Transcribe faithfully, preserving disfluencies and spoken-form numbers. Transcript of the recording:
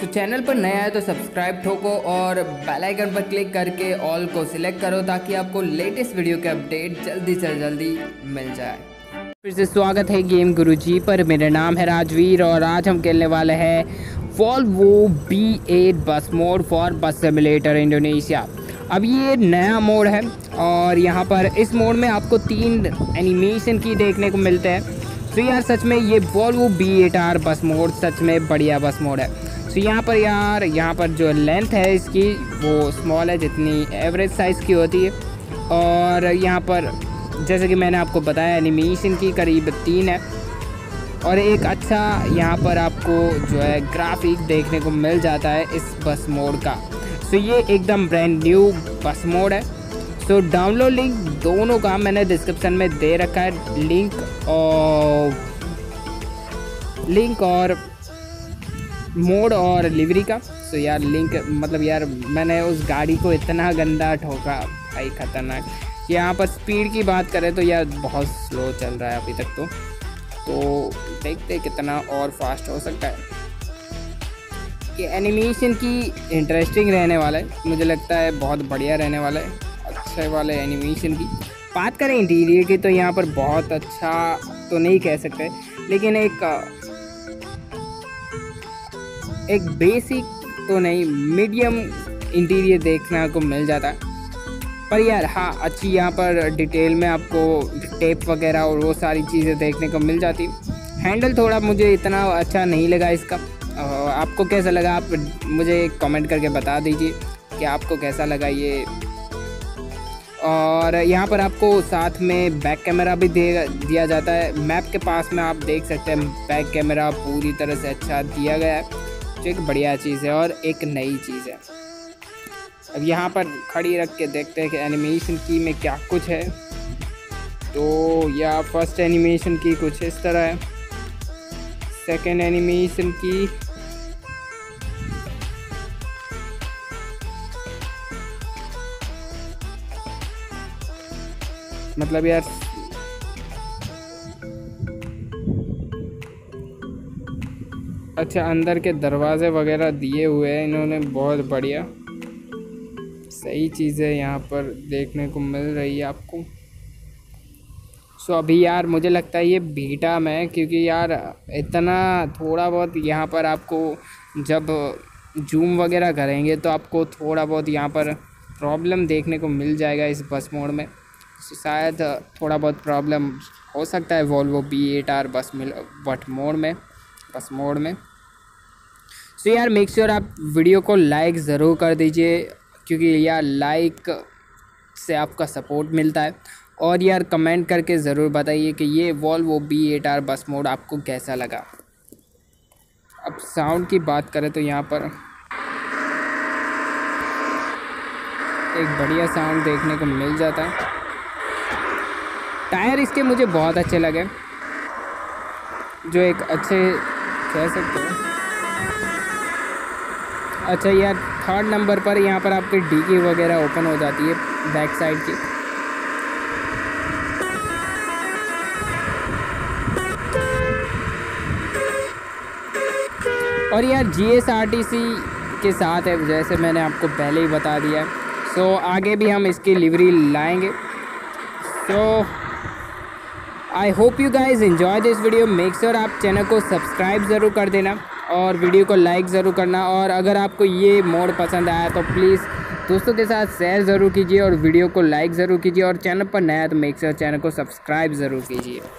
तो चैनल पर नया है तो सब्सक्राइब ठोको और बेल आइकन पर क्लिक करके ऑल को सिलेक्ट करो ताकि आपको लेटेस्ट वीडियो के अपडेट जल्दी से जल्दी मिल जाए। फिर से स्वागत है गेम गुरुजी पर। मेरा नाम है राजवीर और आज हम खेलने वाले हैं Volvo B eight bus mod for बस सिमुलेटर इंडोनेशिया। अब ये नया मोड है और यहाँ पर इस मोड में आपको तीन एनिमेशन की देखने को मिलते हैं। तो यार सच में ये Volvo B eight R bus mod सच में बढ़िया बस मोड है। तो यहाँ पर यार यहाँ पर जो लेंथ है इसकी वो स्मॉल है, जितनी एवरेज साइज़ की होती है। और यहाँ पर जैसे कि मैंने आपको बताया एनिमेशन की करीब तीन है और एक अच्छा यहाँ पर आपको जो है ग्राफिक देखने को मिल जाता है इस बस मोड का। सो ये एकदम ब्रांड न्यू बस मोड है। सो डाउनलोड लिंक दोनों का मैंने डिस्क्रिप्शन में दे रखा है, लिंक और लिंक और मोड और डिलीवरी का। सो यार लिंक मतलब यार मैंने उस गाड़ी को इतना गंदा ठोका भाई, ख़तरनाक। यहाँ पर स्पीड की बात करें तो यार बहुत स्लो चल रहा है अभी तक, तो तो देखते कितना और फास्ट हो सकता है। कि एनिमेशन की इंटरेस्टिंग रहने वाला है, मुझे लगता है बहुत बढ़िया रहने वाला है, अच्छे वाले एनिमेशन की। बात करें इंटीरियर की तो यहाँ पर बहुत अच्छा तो नहीं कह सकते, लेकिन एक एक बेसिक तो नहीं, मीडियम इंटीरियर देखना को मिल जाता है। पर यार हाँ अच्छी यहाँ पर डिटेल में आपको टेप वगैरह और वो सारी चीज़ें देखने को मिल जाती। हैंडल थोड़ा मुझे इतना अच्छा नहीं लगा इसका। आपको कैसा लगा आप मुझे कमेंट करके बता दीजिए कि आपको कैसा लगा ये। और यहाँ पर आपको साथ में बैक कैमरा भी दे दिया जाता है। मैप के पास में आप देख सकते हैं बैक कैमरा पूरी तरह से अच्छा दिया गया है, जो एक बढ़िया चीज़ है और एक नई चीज़ है। अब यहाँ पर खड़ी रख के देखते हैं कि एनिमेशन की में क्या कुछ है। तो या फर्स्ट एनिमेशन की कुछ इस तरह है, सेकंड एनिमेशन की मतलब यार अच्छा अंदर के दरवाजे वगैरह दिए हुए हैं इन्होंने, बहुत बढ़िया सही चीज़ें यहाँ पर देखने को मिल रही है आपको। सो so, अभी यार मुझे लगता है ये बीटा में है, क्योंकि यार इतना थोड़ा बहुत यहाँ पर आपको जब जूम वगैरह करेंगे तो आपको थोड़ा बहुत यहाँ पर प्रॉब्लम देखने को मिल जाएगा इस बस मोड में। so, शायद थोड़ा बहुत प्रॉब्लम हो सकता है वॉल्वो बी एट आर बस मिल बट मोड में बस मोड में। सो so, यार मेक श्योर आप वीडियो को लाइक ज़रूर कर दीजिए, क्योंकि यार लाइक से आपका सपोर्ट मिलता है। और यार कमेंट करके ज़रूर बताइए कि ये Volvo B eight R bus mod आपको कैसा लगा। अब साउंड की बात करें तो यहाँ पर एक बढ़िया साउंड देखने को मिल जाता है। टायर इसके मुझे बहुत अच्छे लगे, जो एक अच्छे कह सकते हैं। अच्छा यार थर्ड नंबर पर यहाँ पर आपकी डिकी वगैरह ओपन हो जाती है बैक साइड की। और यार G S R T C के साथ है, जैसे मैंने आपको पहले ही बता दिया। सो आगे भी हम इसकी डिलीवरी लाएंगे। So I hope you guys enjoy this video. Make sure आप चैनल को सब्सक्राइब ज़रूर कर देना और वीडियो को लाइक ज़रूर करना। और अगर आपको ये मोड पसंद आया तो प्लीज़ दोस्तों के साथ शेयर ज़रूर कीजिए और वीडियो को लाइक ज़रूर कीजिए। और चैनल पर नया है तो मेक श्योर चैनल को सब्सक्राइब ज़रूर कीजिए।